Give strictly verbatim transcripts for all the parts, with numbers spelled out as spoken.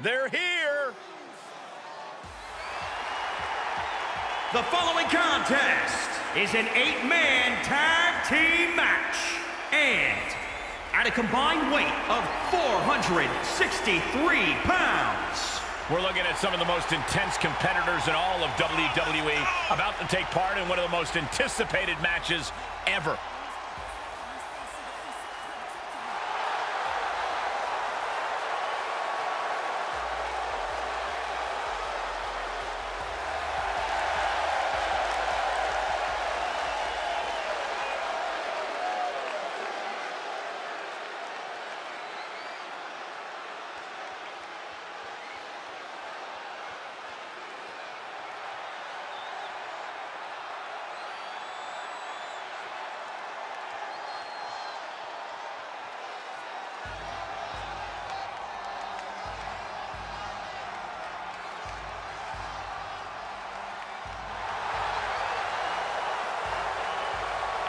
They're here. The following contest is an eight-man tag team match. And at a combined weight of four hundred sixty-three pounds. We're looking at some of the most intense competitors in all of W W E about to take part in one of the most anticipated matches ever.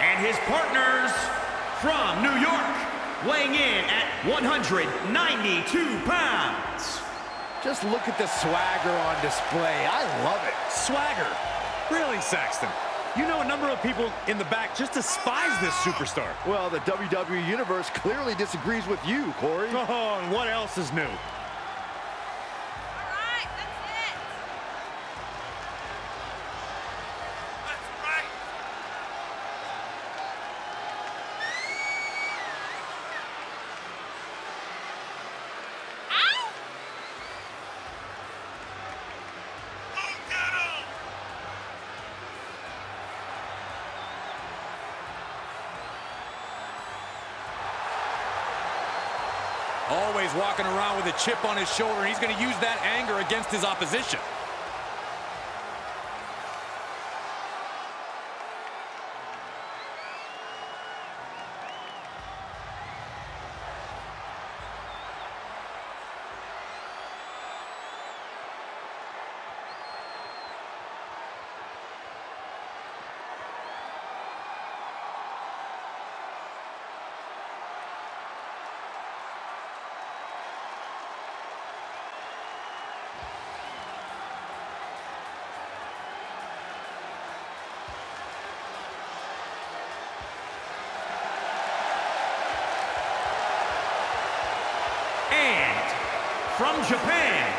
And his partners from New York, weighing in at one hundred ninety-two pounds. Just look at the swagger on display. I love it. Swagger. Really, Saxton? You know, a number of people in the back just despise this superstar. Well, the W W E Universe clearly disagrees with you, Corey. Oh, and what else is new? Always walking around with a chip on his shoulder. He's going to use that anger against his opposition. From Japan,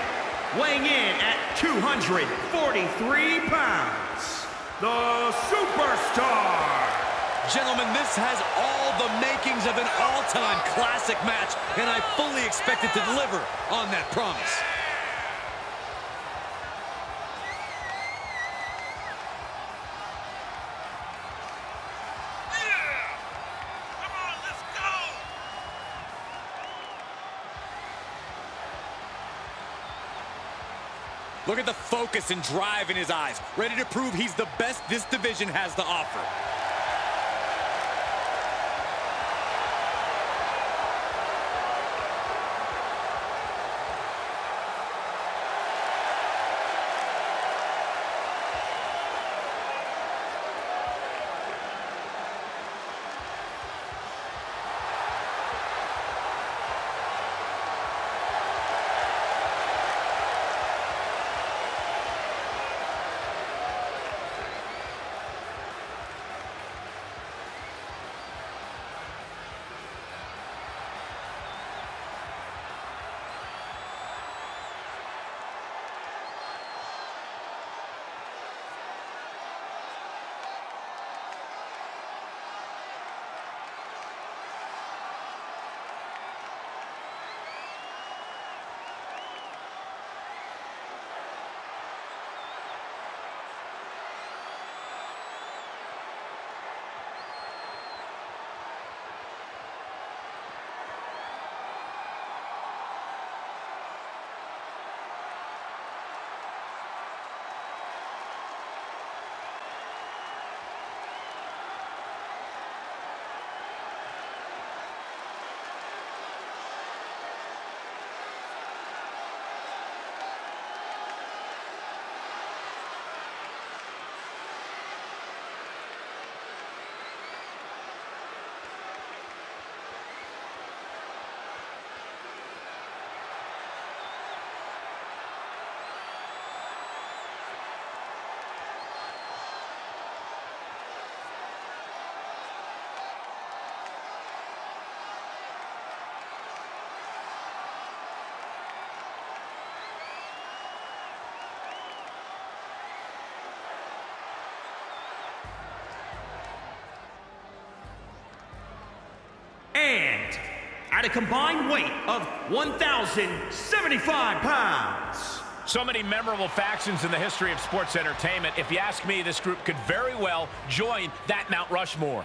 weighing in at two hundred forty-three pounds, the Superstar. Gentlemen, this has all the makings of an all-time classic match, and I fully expect it to deliver on that promise. Look at the focus and drive in his eyes, ready to prove he's the best this division has to offer. at a combined weight of one thousand seventy-five pounds. So many memorable factions in the history of sports entertainment. If you ask me, this group could very well join that Mount Rushmore.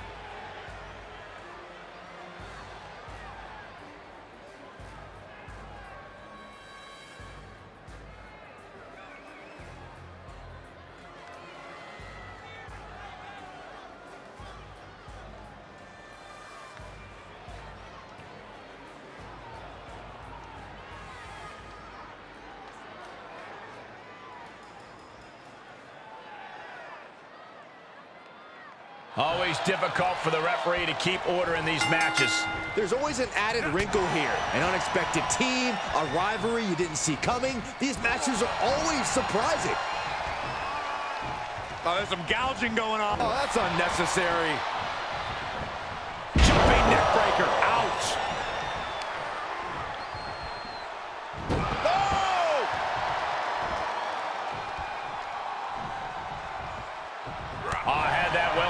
Always difficult for the referee to keep order in these matches. There's always an added wrinkle here. An unexpected team, a rivalry you didn't see coming. These matches are always surprising. Oh, there's some gouging going on. Oh, that's unnecessary. Jumping neck breaker. Ouch.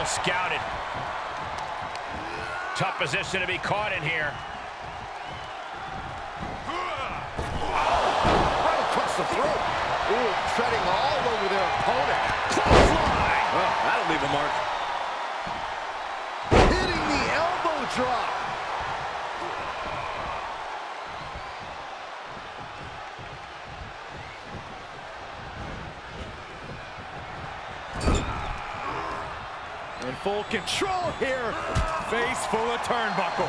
Scouted. Tough position to be caught in here. Oh, right across the throat. Ooh, treading all over their opponent. Close line. Well, that'll leave a mark. Hitting the elbow drop. Full control here. Face full of turnbuckle.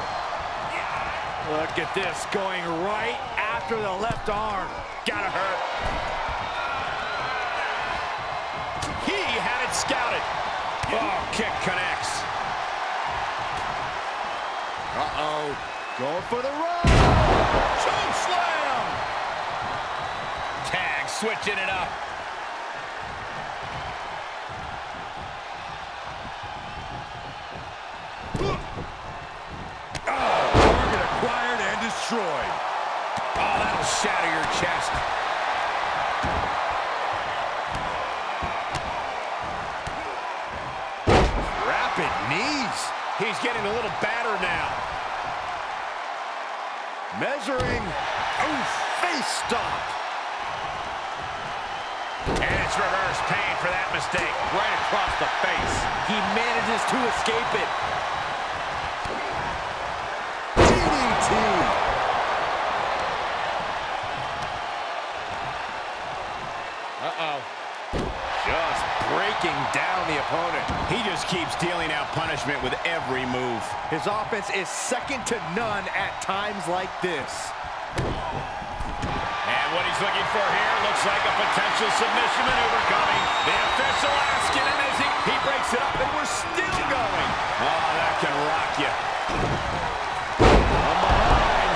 Look at this, going right after the left arm. Gotta hurt. He had it scouted. Oh, kick connects. Uh-oh. Going for the run. Choke slam. Tag, switching it up. Destroyed. Oh, that'll shatter your chest. Rapid knees. He's getting a little battered now. Measuring. Oh, face stomp. And it's reverse pain for that mistake. Right across the face. He manages to escape it. D D T. Uh-oh. Just breaking down the opponent. He just keeps dealing out punishment with every move. His offense is second to none at times like this. And what he's looking for here looks like a potential submission maneuver coming. The official asking him as he, he breaks it up, and we're still going. Oh, that can rock you. Come on.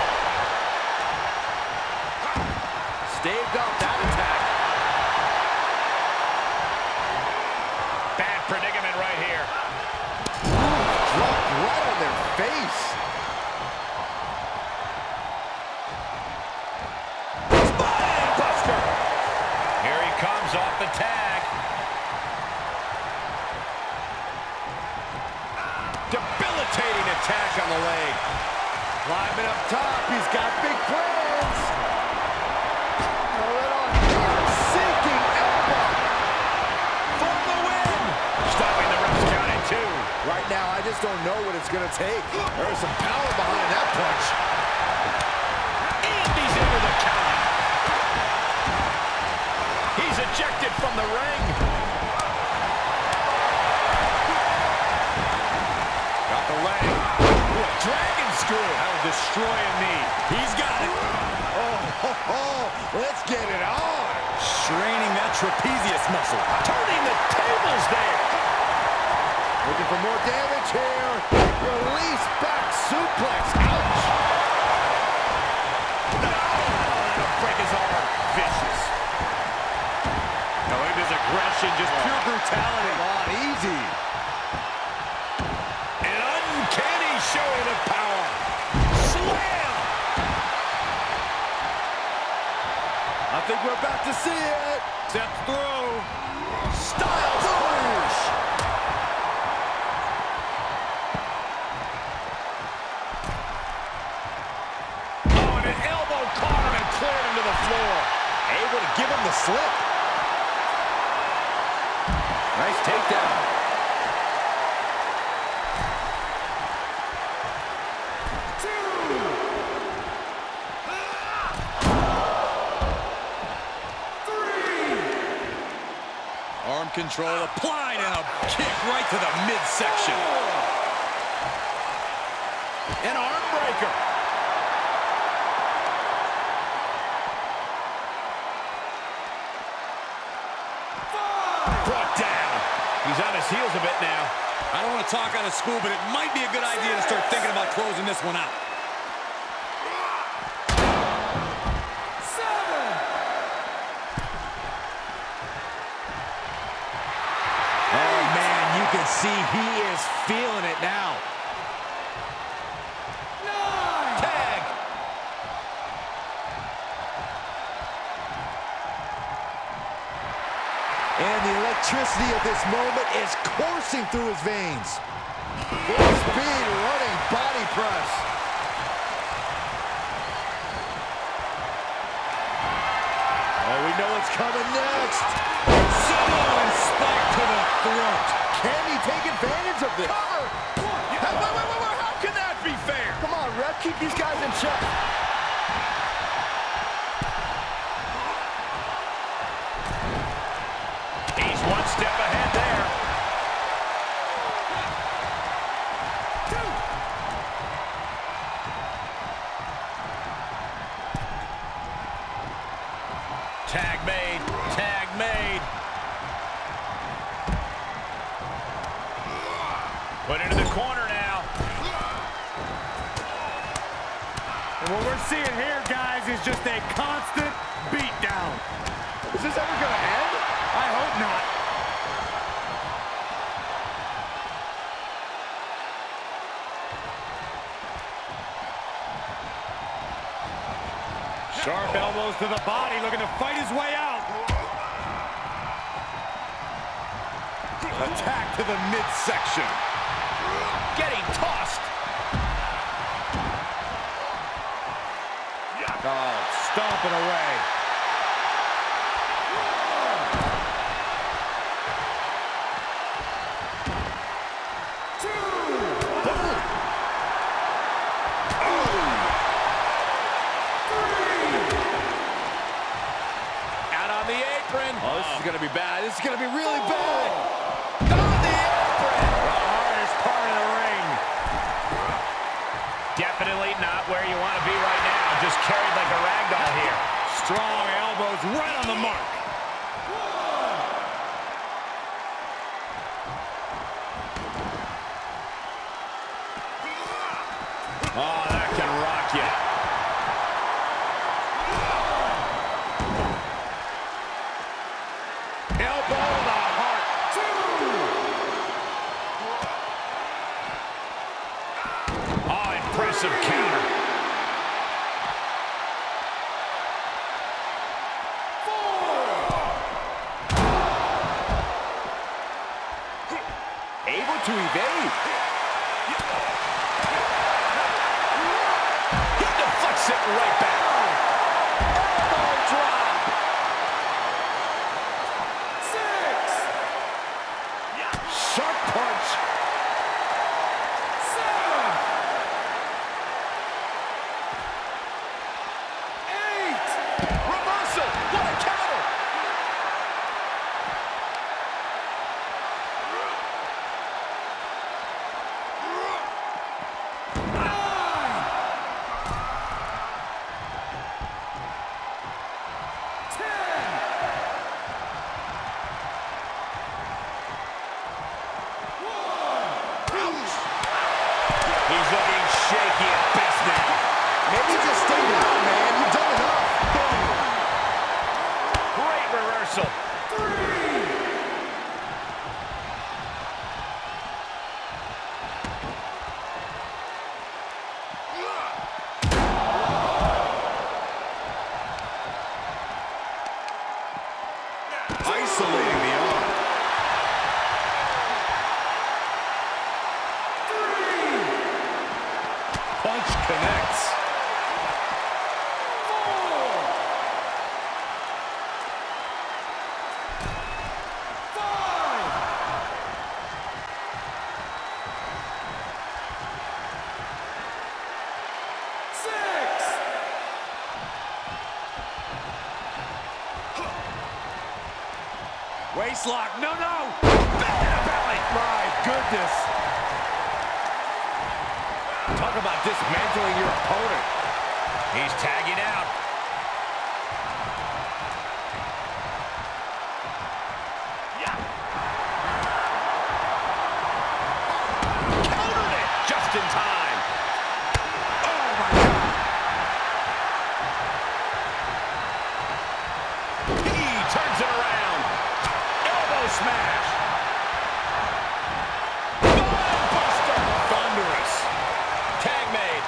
Staved off that attack. Predicament right here. Dropped right on their face. Spine buster. Here he comes off the tag. Debilitating attack on the leg. Climbing up top. He's got big plans. Right now, I just don't know what it's going to take. There's some power behind that punch. And he's into the count. He's ejected from the ring. Got the leg. Dragon screw. That'll destroy a knee. He's got it. Oh, ho, ho. Let's get it on. Straining that trapezius muscle. Turning the tables there. Looking for more damage here. Release back suplex. Ouch. No! That'll break his arm. Vicious. No, it is aggression. Just pure brutality. Come on, easy. An uncanny showing of power. Slam! I think we're about to see it. Step through. Styles push. slip. Nice takedown. Arm control applied, and a kick right to the midsection. An arm breaker. Brought down. He's on his heels a bit now. I don't want to talk out of school, but it might be a good idea to start thinking about closing this one out. See, he is feeling it now. Nine. Tag. And the electricity of this moment is coursing through his veins. Full speed running body press. Oh, we know what's coming next. Solo spike to the throat. Can he take advantage of this? Cover! Yeah. How, wait, wait, wait, how can that be fair? Come on, ref, keep these guys in check. He's one step ahead there. Two. Tag made, tag made. Put into the corner now. And what we're seeing here, guys, is just a constant beatdown. Is this ever going to end? I hope not. Sharp elbows to the body, looking to fight his way out. Attack to the midsection. Getting tossed. Yuck. Oh, stomping away. Two. Boom. Oh. Three. Out on the apron. Oh, this is going to be bad. This is going to be really bad. Definitely not where you want to be right now. Just carried like a ragdoll here. Strong elbows right on the mark. Whoa. Oh, that can rock you. Whoa. Elbow to the heart. Two. Oh, impressive counter. To evade. He deflects it right back. Elbow drop. Six. Sharp punch. Seven. Eight. Reversal. What a counter. Isolating the arm. Three. Punch connects. Four. Waist lock. No, no. Belly to belly. My goodness. Talk about dismantling your opponent. He's tagging out. Yeah. Countered it just in time. Oh, my God. He turns it around. Elbow smash. Buster. Thunderous. Tag made.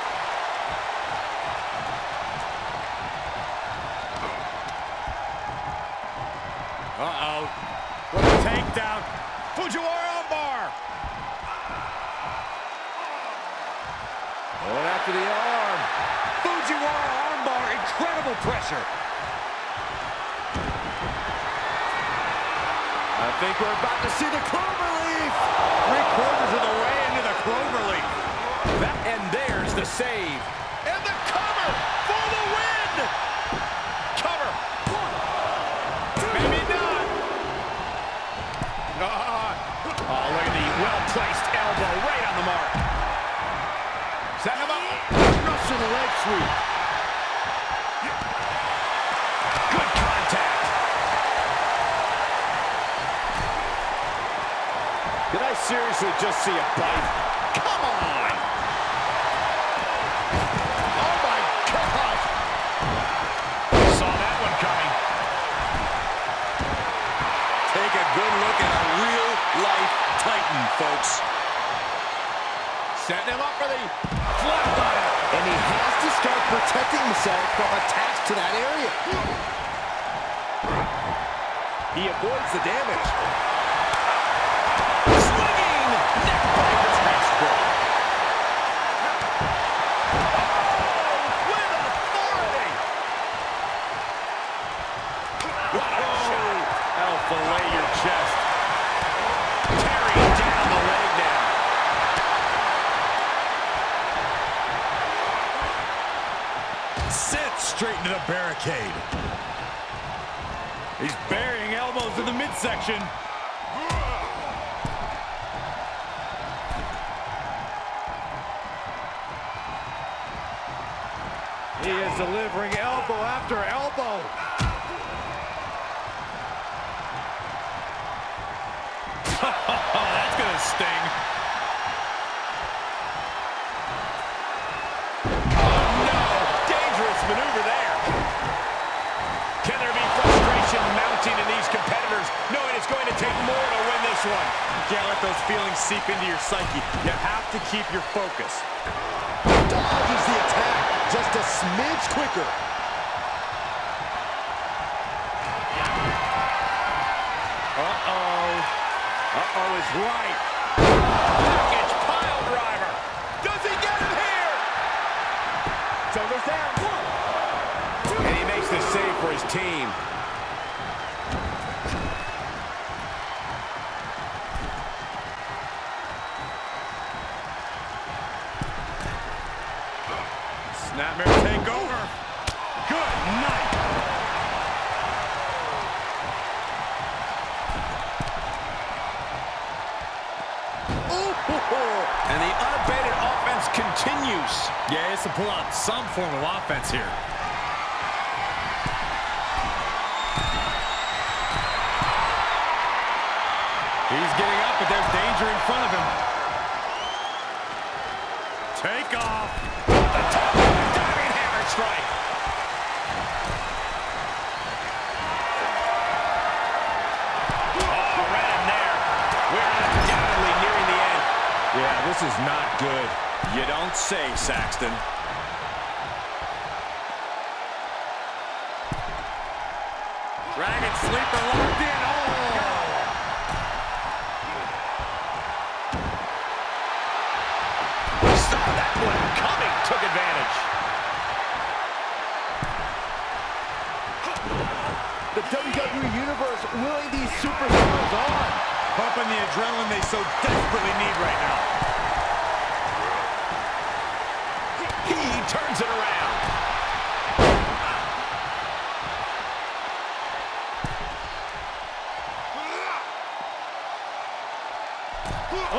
Uh-oh. What a takedown. Fujiwara armbar. Going after the arm. Fujiwara armbar. Incredible pressure. I think we're about to see the clover leaf. Three quarters of the way into the clover leaf. That, and there's the save. And the cover for the win. Cover. Maybe not. Oh, oh look at the well-placed elbow right on the mark. Set him up. Russian leg sweep. Did I seriously just see a bite? Come on! Oh my God! Saw that one coming. Take a good look at a real-life Titan, folks. Setting him up for the flatliner. And he has to start protecting himself from attacks to that area. He avoids the damage. Fillet your chest. Tearing down the leg now. Sent straight into the barricade. He's burying elbows in the midsection. He is delivering elbow after elbow. Oh, that's gonna sting. Oh, no! Dangerous maneuver there. Can there be frustration mounting in these competitors, knowing it's going to take more to win this one? You can't let those feelings seep into your psyche. You have to keep your focus. Dodges the attack just a smidge quicker. Uh-oh. Uh-oh, is right. Package pile driver. Does he get it here? Shoulders down. One, two, and he makes the save for his team. Snapmare takeover. Good night. And the unabated offense continues. Yeah, he has to pull out some form of offense here. He's getting up, but there's danger in front of him. Take off. The top of the diving hammer strike. Oh, right in there. We're undoubtedly nearing the end. Yeah, this is not good. You don't say, Saxton. Dragon sleeper locked in. Oh! Saw that one coming. Took advantage. The W W E Universe willing these superheroes on. Pumping the adrenaline they so desperately need right now. He turns it around. Oh!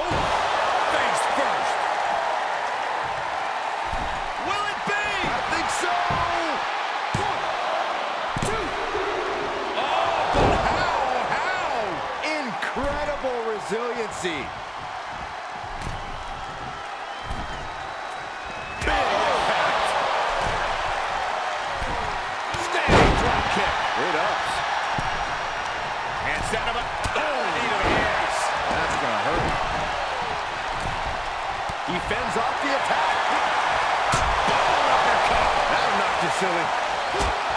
Face first. Will it be? I think so. One, two. Oh, but how? How? Incredible resiliency. It ups. And set him up. Oh, knee to the face. That's going to hurt. He fends off the attack. Oh, uppercut. That'll knock you silly.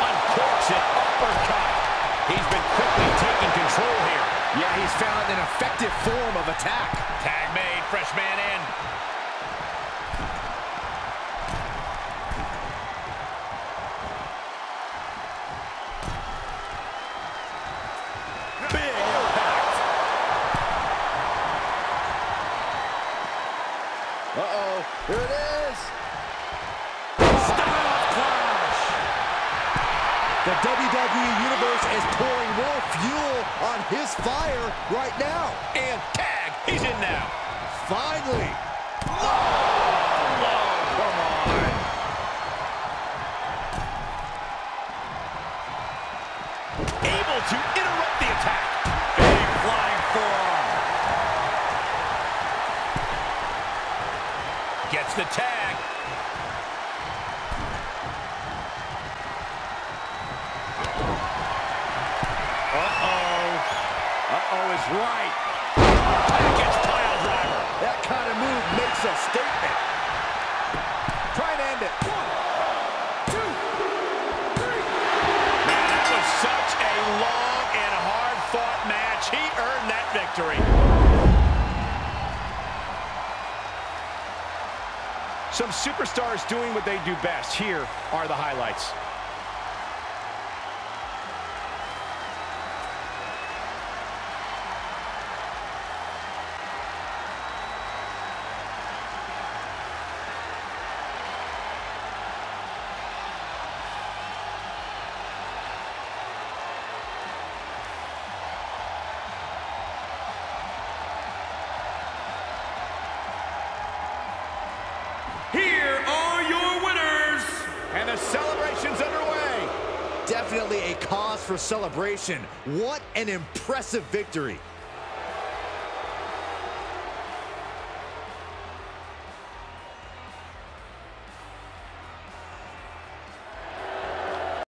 Uncorks it. Uppercut. He's been quickly taking control here. Yeah, he's found an effective form of attack. Tag made. Fresh man in. Uh-oh, here it is. Style clash. The W W E Universe is pouring more fuel on his fire right now. And tag, he's in now. Finally. Oh, oh come on. Able to interrupt the attack. Big flying forearm. Gets the tag. Uh-oh. Uh-oh is right. Tag gets pile driver. That kind of move makes a statement. Try to end it. One, two, three. Man, that was such a long and hard-fought match. He earned that victory. Some superstars doing what they do best. Here are the highlights. Here are your winners. And the celebration's underway. Definitely a cause for celebration. What an impressive victory.